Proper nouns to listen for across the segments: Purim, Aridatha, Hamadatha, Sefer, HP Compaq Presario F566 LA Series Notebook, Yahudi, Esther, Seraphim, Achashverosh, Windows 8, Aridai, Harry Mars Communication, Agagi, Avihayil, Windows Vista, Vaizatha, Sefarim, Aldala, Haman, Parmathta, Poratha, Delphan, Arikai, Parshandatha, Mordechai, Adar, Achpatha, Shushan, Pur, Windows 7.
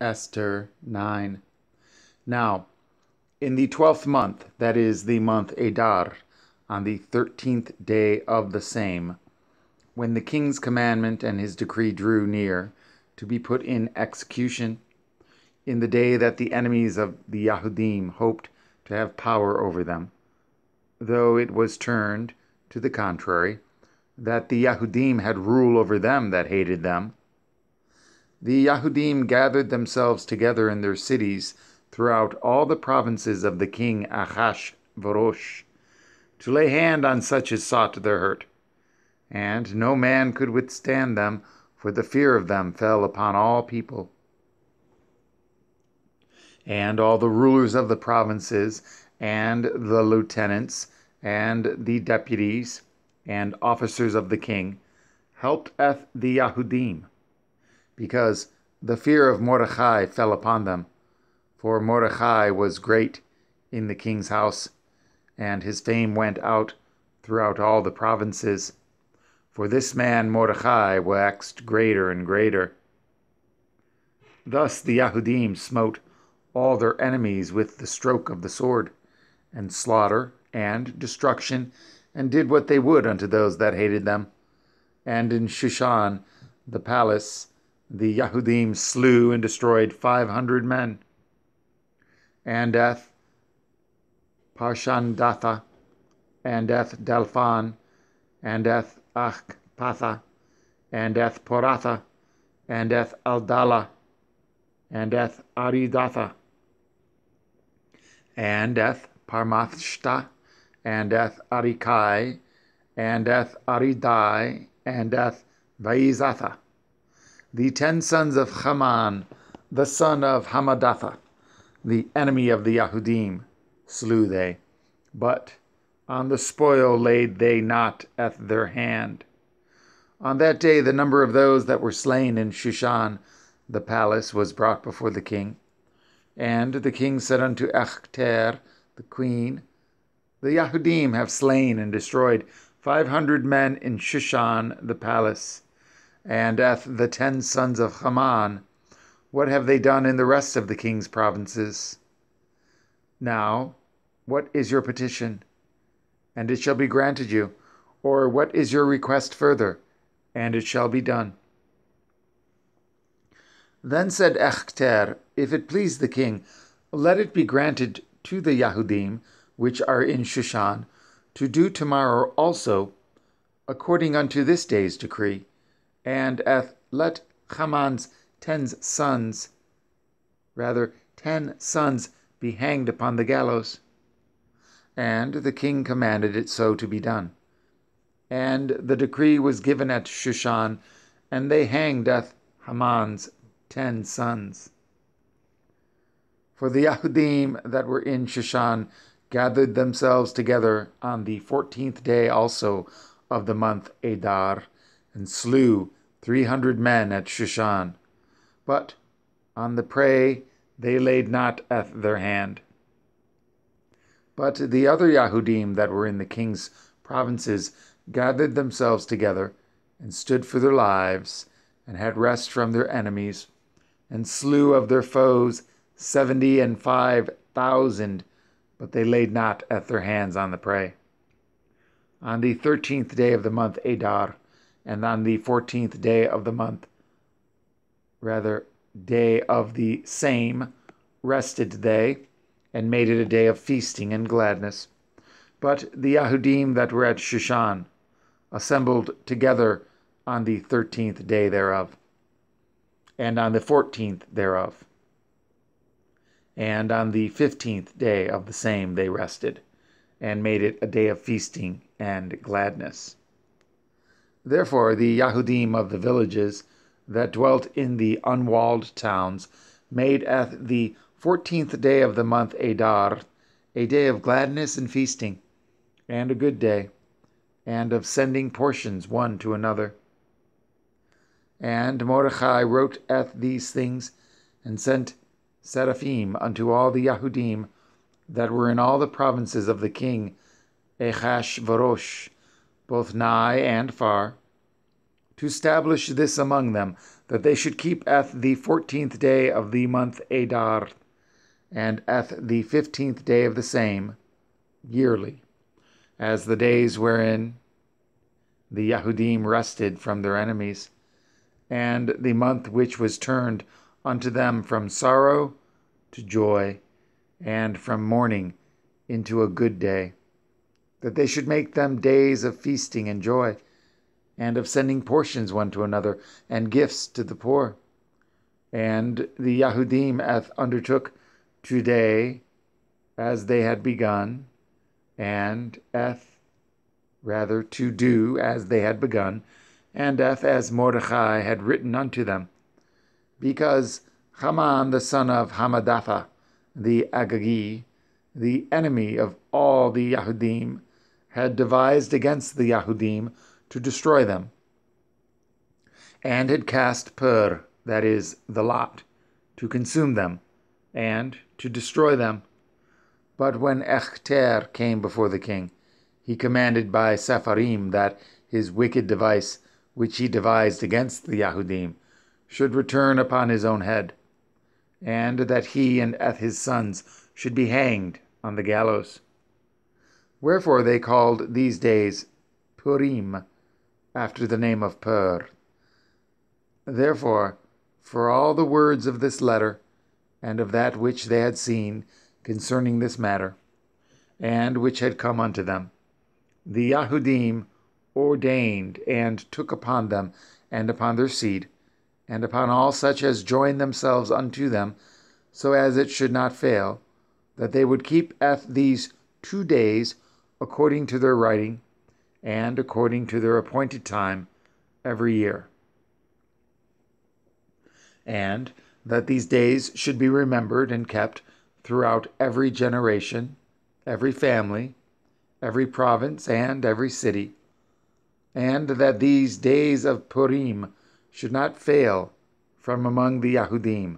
Esther 9. Now, in the 12th month, that is the month Adar, on the 13th day of the same, when the king's commandment and his decree drew near to be put in execution, in the day that the enemies of the Yahudim hoped to have power over them, though it was turned to the contrary, that the Yahudim had rule over them that hated them, the Yahudim gathered themselves together in their cities throughout all the provinces of the king Achashverosh, to lay hand on such as sought their hurt. And no man could withstand them, for the fear of them fell upon all people. And all the rulers of the provinces, and the lieutenants, and the deputies, and officers of the king, helped the Yahudim, because the fear of Mordechai fell upon them, for Mordechai was great in the king's house, and his fame went out throughout all the provinces. For this man Mordechai waxed greater and greater. Thus the Yahudim smote all their enemies with the stroke of the sword, and slaughter and destruction, and did what they would unto those that hated them. And in Shushan, the palace, the Yahudim slew and destroyed 500 men. And at Parshandatha, and at Delphan, and at Achpatha, and at Poratha, and at Aldala, and at Aridatha, and at Parmathta, and at Arikai, and at Aridai, and at Vaizatha, the 10 sons of Haman, the son of Hamadatha, the enemy of the Yahudim, slew they, but on the spoil laid they not at their hand. On that day the number of those that were slain in Shushan, the palace, was brought before the king. And the king said unto Esther, the queen, the Yahudim have slain and destroyed 500 men in Shushan, the palace, and at the 10 sons of Haman. What have they done in the rest of the king's provinces? Now, what is your petition? And it shall be granted you. Or what is your request further? And it shall be done. Then said Esther, if it please the king, let it be granted to the Yahudim, which are in Shushan, to do tomorrow also, according unto this day's decree, and let Haman's 10 sons be hanged upon the gallows. And the king commanded it so to be done. And the decree was given at Shushan, and they hanged Haman's 10 sons. For the Yahudim that were in Shushan gathered themselves together on the 14th day also of the month Adar, and slew 300 men at Shushan. But on the prey they laid not at their hand. But the other Yahudim that were in the king's provinces gathered themselves together, and stood for their lives, and had rest from their enemies, and slew of their foes 75,000, but they laid not at their hands on the prey. On the 13th day of the month Adar, and on the 14th day of the month, day of the same, rested they, and made it a day of feasting and gladness. But the Yahudim that were at Shushan assembled together on the 13th day thereof, and on the 14th thereof, and on the 15th day of the same they rested, and made it a day of feasting and gladness. Therefore the Yahudim of the villages that dwelt in the unwalled towns made at the 14th day of the month Adar a day of gladness and feasting, and a good day, and of sending portions one to another. And Mordechai wrote at these things, and sent Seraphim unto all the Yahudim that were in all the provinces of the king Achashverosh, both nigh and far, to establish this among them, that they should keep at the 14th day of the month Adar, and at the 15th day of the same, yearly, as the days wherein the Yahudim rested from their enemies, and the month which was turned unto them from sorrow to joy, and from mourning into a good day, that they should make them days of feasting and joy, and of sending portions one to another, and gifts to the poor. And the Yahudim undertook today, as they had begun, and to do as they had begun, and as Mordechai had written unto them, because Haman the son of Hamadatha, the Agagi, the enemy of all the Yahudim, had devised against the Yahudim to destroy them, and had cast Pur, that is, the lot, to consume them, and to destroy them. But when Esther came before the king, he commanded by Sefarim that his wicked device, which he devised against the Yahudim, should return upon his own head, and that he and his sons should be hanged on the gallows. Wherefore they called these days Purim, after the name of Pur. Therefore, for all the words of this letter, and of that which they had seen concerning this matter, and which had come unto them, the Yahudim ordained and took upon them, and upon their seed, and upon all such as joined themselves unto them, so as it should not fail, that they would keep at these 2 days according to their writing, and according to their appointed time every year, and that these days should be remembered and kept throughout every generation, every family, every province, and every city, and that these days of Purim should not fail from among the Yahudim,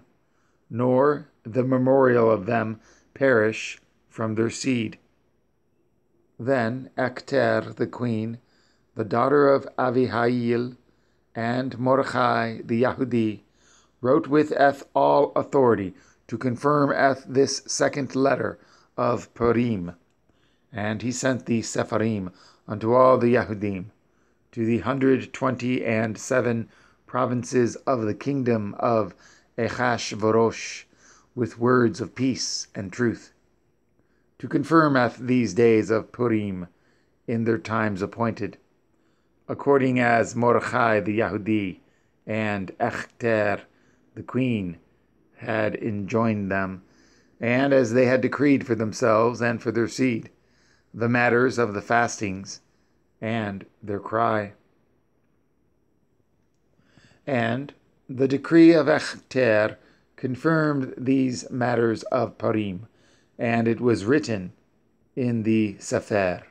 nor the memorial of them perish from their seed. Then Esther the queen, the daughter of Avihayil, and Mordechai the Yahudi, wrote with all authority to confirm this second letter of Purim. And he sent the Sefarim unto all the Yahudim, to the 127 provinces of the kingdom of Achashverosh, with words of peace and truth, to confirm these days of Purim in their times appointed, according as Mordechai the Yahudi and Esther the queen had enjoined them, and as they had decreed for themselves and for their seed, the matters of the fastings and their cry. And the decree of Esther confirmed these matters of Purim, and it was written in the Sefer.